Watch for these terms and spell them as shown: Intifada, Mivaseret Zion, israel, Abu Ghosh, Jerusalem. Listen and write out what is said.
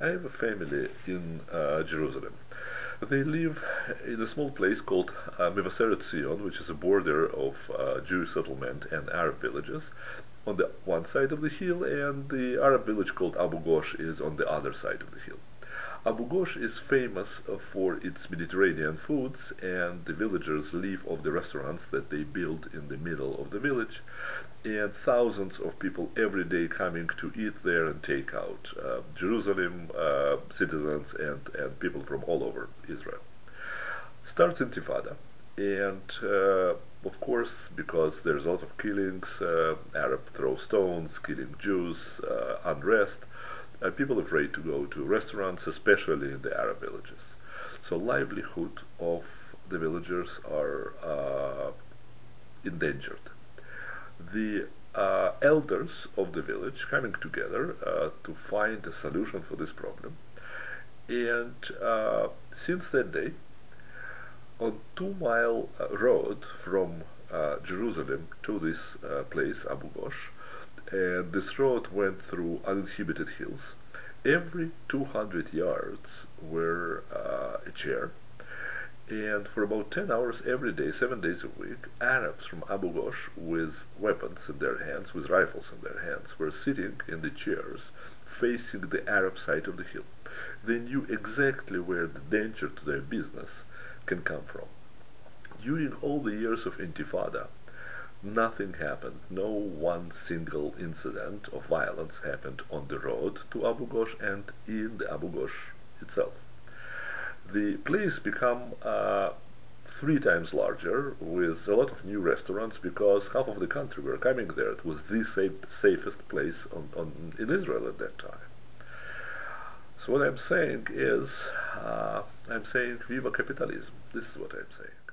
I have a family in Jerusalem. They live in a small place called Mivaseret Zion, which is a border of Jewish settlement and Arab villages on the one side of the hill, and the Arab village called Abu Ghosh is on the other side of the hill. Abu Ghosh is famous for its Mediterranean foods, and the villagers live off the restaurants that they build in the middle of the village, and thousands of people every day coming to eat there and take out Jerusalem citizens and people from all over Israel. Starts Intifada, and of course, because there's a lot of killings, Arab throw stones, killing Jews, unrest, people afraid to go to restaurants, especially in the Arab villages. So livelihood of the villagers are endangered. The elders of the village coming together to find a solution for this problem. And since that day, on 2-mile road from Jerusalem to this place, Abu Ghosh, and this road went through uninhibited hills. Every 200 yards were a chair, and for about 10 hours every day, 7 days a week, Arabs from Abu Ghosh with weapons in their hands, with rifles in their hands, were sitting in the chairs facing the Arab side of the hill. They knew exactly where the danger to their business can come from. During all the years of Intifada, nothing happened. No one single incident of violence happened on the road to Abu Ghosh and in the Abu Ghosh itself. The place became 3 times larger, with a lot of new restaurants, because half of the country were coming there. It was the safest place in Israel at that time. So what I'm saying is, I'm saying viva capitalism. This is what I'm saying.